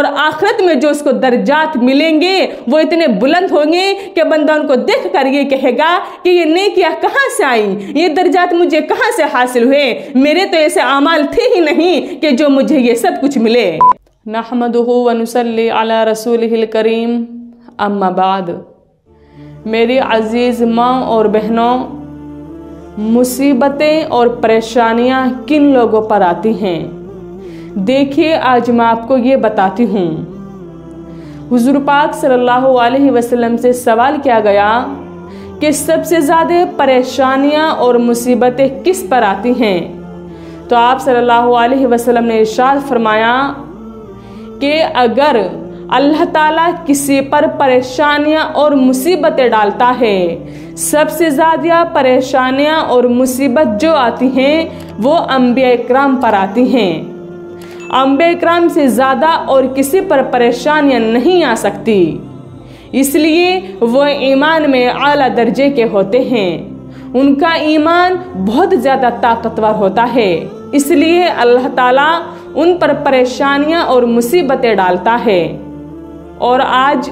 और आखिरत में जो उसको दर्जात मिलेंगे वो इतने बुलंद होंगे कि बंदा उनको देख कर ये कहेगा कि ये नेकियां कहाँ से आई, ये दर्जात मुझे कहाँ से हासिल हुए, मेरे तो ऐसे आमाल थे ही नहीं कि जो मुझे ये सब कुछ मिले। नहमदुहु व नुसल्ली अला रसूलिहिल करीम, अम्मा बाद। मेरी अज़ीज़ माँ और बहनों, मुसीबतें और परेशानियाँ किन लोगों पर आती हैं, देखिए आज मैं आपको ये बताती हूँ। हुज़ूर पाक सल्लल्लाहु अलैहि वसल्लम से सवाल किया गया कि सबसे ज़्यादा परेशानियाँ और मुसीबतें किस पर आती हैं, तो आप सल्लल्लाहु अलैहि वसल्लम ने इरशाद फरमाया कि अगर अल्लाह ताला किसी पर परेशानियाँ और मुसीबतें डालता है, सबसे ज़्यादा परेशानियाँ और मुसीबत जो आती हैं वो अंबिया इकराम पर आती हैं। अंबिया इकराम से ज़्यादा और किसी पर परेशानियाँ नहीं आ सकती, इसलिए वो ईमान में आला दर्जे के होते हैं, उनका ईमान बहुत ज़्यादा ताकतवर होता है, इसलिए अल्लाह ताला उन पर परेशानियाँ और मुसीबतें डालता है। और आज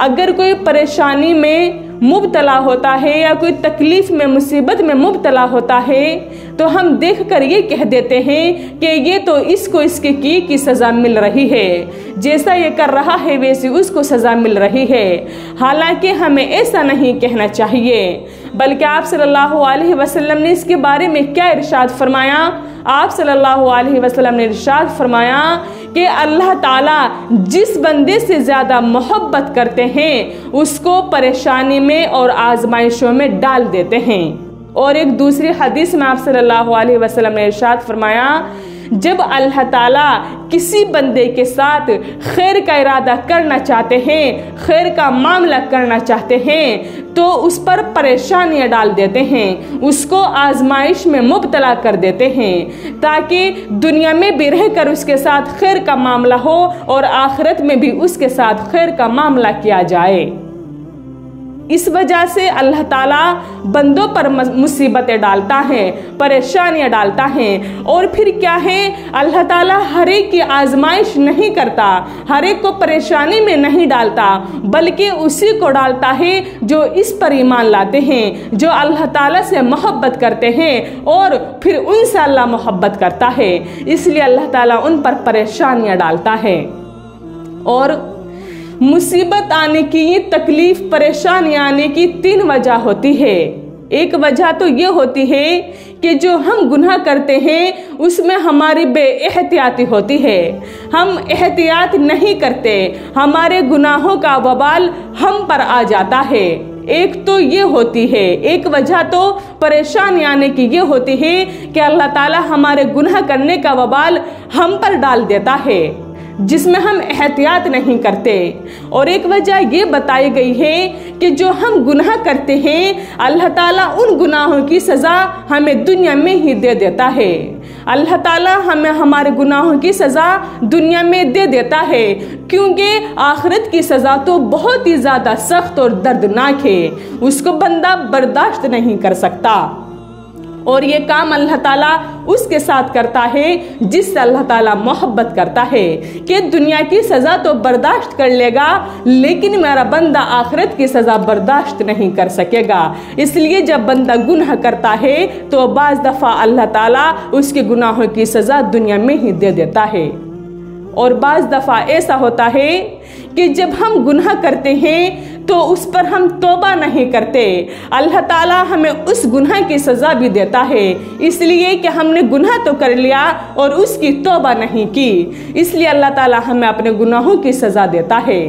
अगर कोई परेशानी में मुब्तला होता है या कोई तकलीफ़ में मुसीबत में मुब्तला होता है तो हम देखकर ये कह देते हैं कि ये तो इसको इसके किए की सज़ा मिल रही है, जैसा ये कर रहा है वैसे उसको सज़ा मिल रही है। हालांकि हमें ऐसा नहीं कहना चाहिए, बल्कि आप सल्लल्लाहु अलैहि वसल्लम ने इसके बारे में क्या इरशाद फरमाया, आप सल्लल्लाहु अलैहि वसल्लम ने इरशाद फरमाया कि अल्लाह ताला जिस बंदे से ज़्यादा मोहब्बत करते हैं उसको परेशानी में और आजमाइशों में डाल देते हैं। और एक दूसरी हदीस में आप सल्लल्लाहु अलैहि वसल्लम ने इरशाद फरमाया, जब अल्लाह ताला किसी बंदे के साथ खैर का इरादा करना चाहते हैं, खैर का मामला करना चाहते हैं, तो उस पर परेशानियाँ डाल देते हैं, उसको आजमाइश में मुब्तला कर देते हैं, ताकि दुनिया में भी रहकर उसके साथ खैर का मामला हो और आखिरत में भी उसके साथ खैर का मामला किया जाए। इस वजह से अल्लाह ताला बंदों पर मुसीबतें डालता है, परेशानियाँ डालता है। और फिर क्या है, अल्लाह ताला हर एक की आजमाइश नहीं करता, हर एक को परेशानी में नहीं डालता, बल्कि उसी को डालता है जो इस पर ईमान लाते हैं, जो अल्लाह ताला से मोहब्बत करते हैं और फिर उनसे अल्लाह मोहब्बत करता है, इसलिए अल्लाह ताला उन पर परेशानियाँ डालता है। और मुसीबत आने की, तकलीफ़ परेशानी आने की तीन वजह होती है। एक वजह तो ये होती है कि जो हम गुनाह करते हैं उसमें हमारी बेएहतियाती होती है, हम एहतियात नहीं करते, हमारे गुनाहों का वबाल हम पर आ जाता है। एक तो ये होती है, एक वजह तो परेशानी आने की ये होती है कि अल्लाह ताला हमारे गुनाह करने का वबाल हम पर डाल देता है, जिसमें हम एहतियात नहीं करते। और एक वजह ये बताई गई है कि जो हम गुनाह करते हैं अल्लाह ताला उन गुनाहों की सज़ा हमें दुनिया में ही दे देता है, अल्लाह ताला हमें हमारे गुनाहों की सज़ा दुनिया में दे देता है, क्योंकि आखिरत की सज़ा तो बहुत ही ज़्यादा सख्त और दर्दनाक है, उसको बंदा बर्दाश्त नहीं कर सकता। और ये काम अल्लाह ताला उसके साथ करता है जिससे अल्लाह ताला मोहब्बत करता है, कि दुनिया की सज़ा तो बर्दाश्त कर लेगा लेकिन मेरा बंदा आखिरत की सज़ा बर्दाश्त नहीं कर सकेगा। इसलिए जब बंदा गुनाह करता है तो बाज़ दफ़ा अल्लाह ताला उसके गुनाहों की सज़ा दुनिया में ही दे देता है। और बाज़ दफ़ा ऐसा होता है कि जब हम गुनाह करते हैं तो उस पर हम तौबा नहीं करते, अल्लाह ताला हमें उस गुनाह की सज़ा भी देता है, इसलिए कि हमने गुनाह तो कर लिया और उसकी तौबा नहीं की, इसलिए अल्लाह ताला हमें अपने गुनाहों की सज़ा देता है।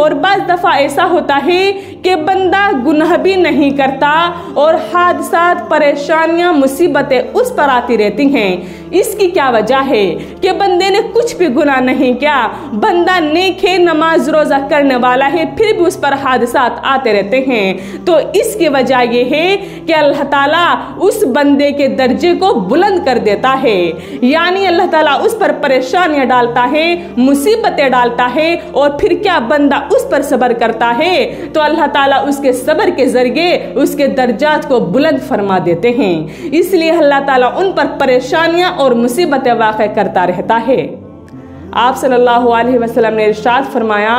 और बाज़ दफ़ा ऐसा होता है कि बंदा गुनाह भी नहीं करता और हादसात, परेशानियाँ, मुसीबतें उस पर आती रहती हैं। इसकी क्या वजह है कि बंदे ने कुछ भी गुनाह नहीं किया, बंदा नेक है, नमाज रोज़ा करने वाला है, फिर भी उस पर हादसात आते रहते हैं। तो इसकी वजह यह है कि अल्लाह ताला उस बंदे के दर्जे को बुलंद कर देता है, यानी अल्लाह ताला उस पर परेशानियाँ डालता है, मुसीबतें डालता है, और फिर क्या बंदा उस पर सब्र करता है तो अल्लाह ताला उसके सब्र के जरिए उसके दर्जात को बुलंद फरमा देते हैं, इसलिए अल्लाह ताला उन पर परेशानियाँ और मुसीबतें वाक़ करता रहता है। आप सल्लल्लाहु अलैहि वसल्लम ने इरशाद फरमाया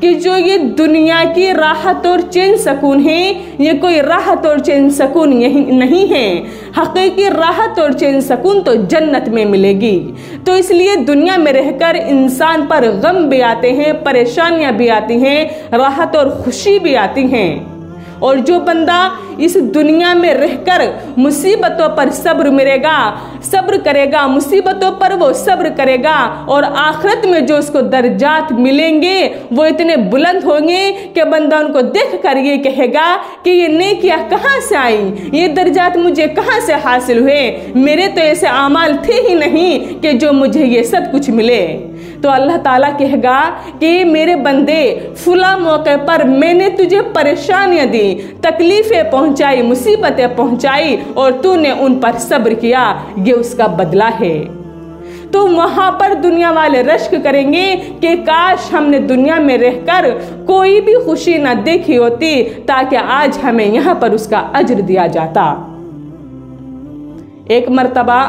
कि जो ये दुनिया की राहत और चैन सकून है, ये कोई राहत और चैन सकून नहीं है। हकीकी राहत और चैन सकून तो जन्नत में मिलेगी। तो इसलिए दुनिया में रहकर इंसान पर गम भी आते हैं, परेशानियां भी आती हैं, राहत और खुशी भी आती हैं। और जो बंदा इस दुनिया में रहकर मुसीबतों पर सब्र करेगा, मुसीबतों पर वो सब्र करेगा और आखिरत में जो उसको दर्जात मिलेंगे वो इतने बुलंद होंगे कि बंदा उनको देखकर ये कहेगा कि ये नेकियां कहाँ से आई, ये दर्जात मुझे कहाँ से हासिल हुए, मेरे तो ऐसे आमाल थे ही नहीं कि जो मुझे ये सब कुछ मिले। तो अल्लाह ताला कहेगा कि मेरे बंदे, फुला मौके पर मैंने तुझे परेशानियाँ दी, तकलीफ़ें पहुँचाई, मुसीबतें पहुँचाई और तूने उन पर सब्र किया, ये उसका बदला है। तो वहाँ पर दुनिया वाले रश्क करेंगे कि काश हमने दुनिया में रहकर कोई भी खुशी ना देखी होती, ताकि आज हमें यहाँ पर उसका अज्र दिया जाता। एक मरतबा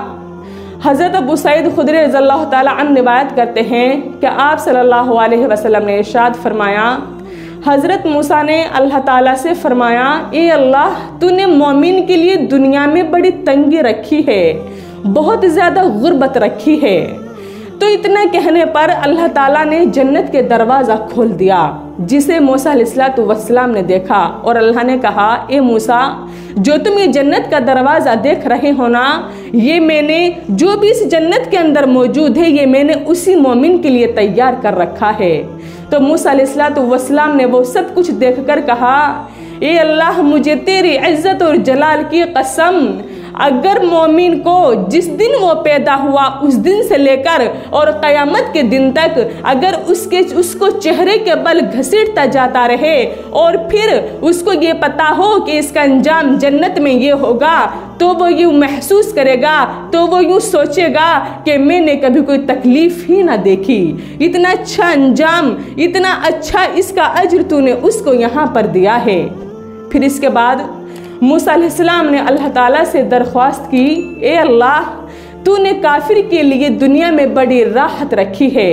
हज़रत अबू सईद खुदरी रज़ियल्लाहु ताला अन्हु रिवायत करते हैं कि आप सल्लल्लाहु अलैहि वसल्लम ने इरशाद फरमाया, हज़रत मूसा ने अल्लाह ताला से फरमाया, ए अल्लाह, तूने मोमिन के लिए दुनिया में बड़ी तंगी रखी है, बहुत ज़्यादा गुर्बत रखी है। तो इतना कहने पर अल्लाह ताला ने जन्नत के दरवाज़ा खोल दिया, जिसे मूसा अलैहिस्सलातु वस्सलाम ने देखा। और अल्लाह ने कहा, ए मूसा, जो तुम ये जन्नत का दरवाज़ा देख रहे हो ना, ये मैंने, जो भी इस जन्नत के अंदर मौजूद है, ये मैंने उसी मोमिन के लिए तैयार कर रखा है। तो मूसा अलैहिस्सलातु वस्सलाम ने वो सब कुछ देखकर कहा, ए अल्लाह, मुझे तेरी इज्जत और जलाल की कसम, अगर मोमिन को जिस दिन वो पैदा हुआ उस दिन से लेकर और क़यामत के दिन तक अगर उसको चेहरे के बल घसीटता जाता रहे और फिर उसको ये पता हो कि इसका अंजाम जन्नत में ये होगा, तो वो यूँ महसूस करेगा, तो वो यूँ सोचेगा कि मैंने कभी कोई तकलीफ़ ही ना देखी, इतना अच्छा अंजाम, इतना अच्छा इसका अज्र तूने उसको यहाँ पर दिया है। फिर इसके बाद मूसा अलैहिस्सलाम ने अल्लाह ताला से दरख्वास्त की, ए अल्लाह, तूने काफिर के लिए दुनिया में बड़ी राहत रखी है,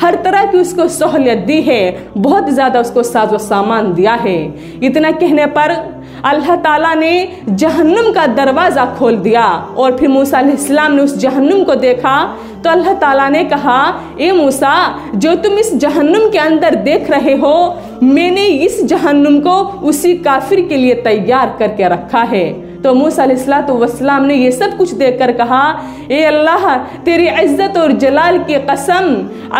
हर तरह की उसको सहूलियत दी है, बहुत ज़्यादा उसको साजो सामान दिया है। इतना कहने पर अल्लाह ताला ने जहन्नुम का दरवाज़ा खोल दिया और फिर मूसा अलैहिस्सलाम ने उस जहन्नुम को देखा। तो अल्लाह ताला ने कहा, ए मूसा, जो तुम इस जहन्नुम के अंदर देख रहे हो, मैंने इस जहन्नुम को उसी काफिर के लिए तैयार करके रखा है। तो मूसा अलैहिस्सलाम ने ये सब कुछ देखकर कहा, ए अल्लाह, तेरी इज्जत और जलाल की कसम,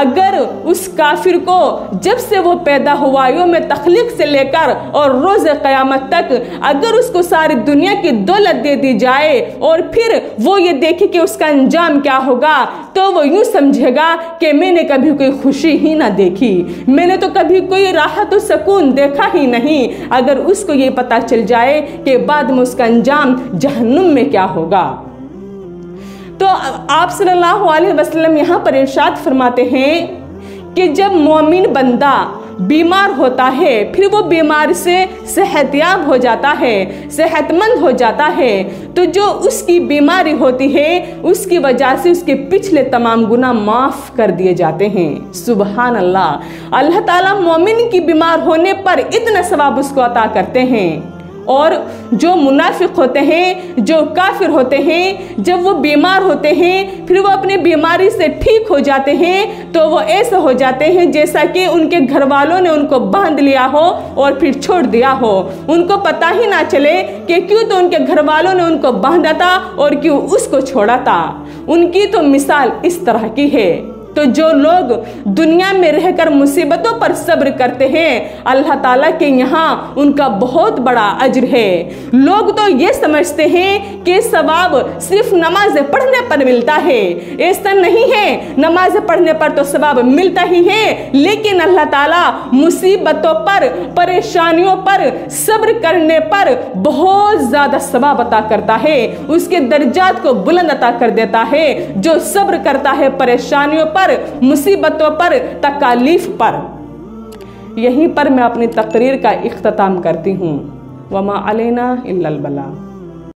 अगर उस काफिर को जब से वो पैदा हुआ योम तख्लीक से लेकर और रोज़ क़यामत तक अगर उसको सारी दुनिया की दौलत दे दी जाए और फिर वो ये देखे कि उसका अंजाम क्या होगा, तो वो यूँ समझेगा कि मैंने कभी कोई खुशी ही ना देखी, मैंने तो कभी कोई राहत और सुकून देखा ही नहीं। अगर उसको ये पता चल जाए कि बाद में उसका अंजाम जहन्नुम में क्या होगा। तो आप सल्लल्लाहु अलैहि वसल्लम यहाँ पर इरशाद फरमाते हैं कि जब मोमिन बंदा बीमार होता है, फिर वो बीमार से सेहतयाब हो जाता है, सेहतमंद हो जाता है, तो जो उसकी बीमारी होती है उसकी वजह से उसके पिछले तमाम गुनाह माफ़ कर दिए जाते हैं। सुबहान अल्लाह। अल्लाह ताला मोमिन की बीमार होने पर इतना सवाब उसको अता करते हैं। और जो मुनाफिक होते हैं, जो काफिर होते हैं, जब वो बीमार होते हैं, फिर वो अपनी बीमारी से ठीक हो जाते हैं, तो वो ऐसे हो जाते हैं जैसा कि उनके घर वालों ने उनको बांध लिया हो और फिर छोड़ दिया हो, उनको पता ही ना चले कि क्यों तो उनके घर वालों ने उनको बांधा था और क्यों उसको छोड़ा था। उनकी तो मिसाल इस तरह की है। तो जो लोग दुनिया में रहकर मुसीबतों पर सब्र करते हैं, अल्लाह ताला के यहाँ उनका बहुत बड़ा अज्र है। लोग तो ये समझते हैं कि सवाब सिर्फ नमाज़ पढ़ने पर मिलता है। ऐसा नहीं है, नमाज पढ़ने पर तो सवाब मिलता ही है, लेकिन अल्लाह ताला मुसीबतों पर, परेशानियों पर सब्र करने पर बहुत ज़्यादा सवाब अता करता है, उसके दर्जात को बुलंद अता कर देता है। जो सब्र करता है परेशानियों पर, मुसीबतों पर, तकालीफ पर। यहीं पर मैं अपनी तकरीर का इख्तिताम करती हूँ। वमा अलैना इल्लल बला।